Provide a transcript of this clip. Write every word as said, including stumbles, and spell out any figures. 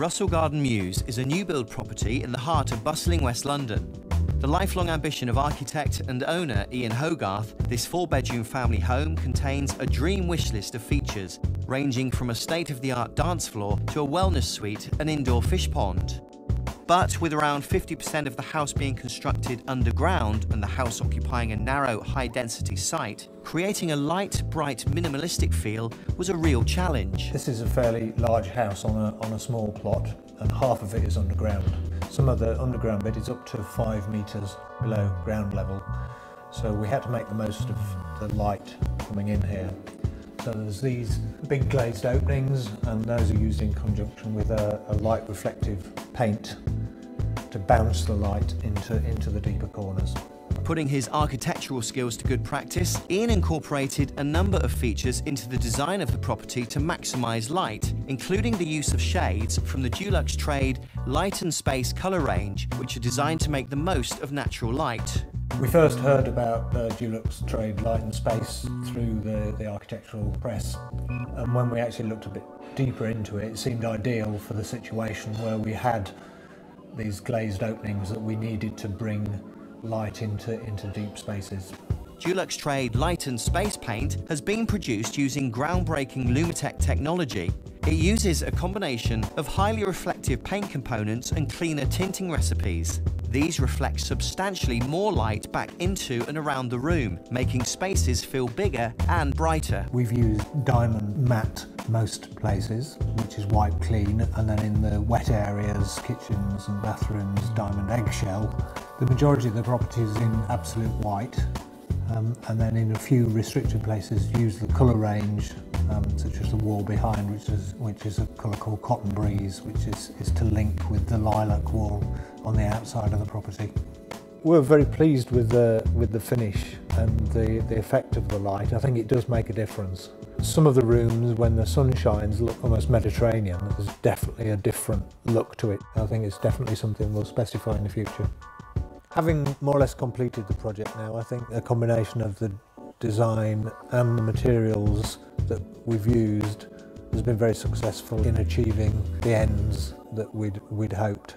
Russell Gardens Mews is a new build property in the heart of bustling West London. The lifelong ambition of architect and owner Ian Hogarth, this four-bedroom family home contains a dream wish list of features, ranging from a state-of-the-art dance floor to a wellness suite and indoor fish pond. But with around fifty percent of the house being constructed underground and the house occupying a narrow, high-density site, creating a light, bright, minimalistic feel was a real challenge. This is a fairly large house on a, on a small plot, and half of it is underground. Some of the underground bit is up to five metres below ground level, so we had to make the most of the light coming in here. So there's these big glazed openings, and those are used in conjunction with a, a light reflective paint to bounce the light into, into the deeper corners. Putting his architectural skills to good practice, Ian incorporated a number of features into the design of the property to maximise light, including the use of shades from the Dulux Trade Light and Space colour range, which are designed to make the most of natural light. We first heard about the Dulux Trade Light and Space through the, the architectural press, and when we actually looked a bit deeper into it, it seemed ideal for the situation where we had these glazed openings that we needed to bring light into, into deep spaces. Dulux Trade Light and Space paint has been produced using groundbreaking Lumitech technology. It uses a combination of highly reflective paint components and cleaner tinting recipes. These reflect substantially more light back into and around the room, making spaces feel bigger and brighter. We've used Diamond Matt most places, which is wipe clean, and then in the wet areas, kitchens and bathrooms, Diamond Eggshell. The majority of the property is in absolute white. Um, and then in a few restricted places use the colour range, um, such as the wall behind, which is, which is a colour called Cotton Breeze, which is, is to link with the lilac wall on the outside of the property. We're very pleased with the, with the finish and the, the effect of the light. I think it does make a difference. Some of the rooms, when the sun shines, look almost Mediterranean. There's definitely a different look to it. I think it's definitely something we'll specify in the future. Having more or less completed the project now, I think a combination of the design and the materials that we've used has been very successful in achieving the ends that we'd, we'd hoped.